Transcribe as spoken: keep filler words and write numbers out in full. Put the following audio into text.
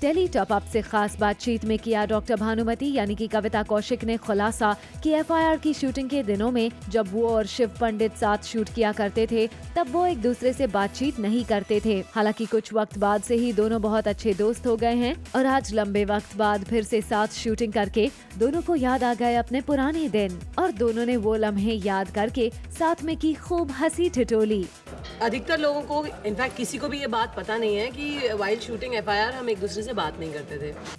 Tele top up से खास बातचीत में किया डॉक्टर भानुमति यानी कि कविता कौशिक ने खुलासा कि एफ आई आर की शूटिंग के दिनों में जब वो और शिव पंडित साथ शूट किया करते थे तब वो एक दूसरे से बातचीत नहीं करते थे। हालांकि कुछ वक्त बाद से ही दोनों बहुत अच्छे दोस्त हो गए हैं और आज लंबे वक्त बाद फिर से साथ शूटिंग करके दोनों को याद आ गए अपने पुराने दिन और दोनों ने वो लम्हे याद करके साथ में की खूब हंसी ठिठोली। अधिकतर लोगों को इनफैक्ट किसी को भी ये बात पता नहीं है कि wild shooting F I R हम एक दूसरे से बात नहीं करते थे।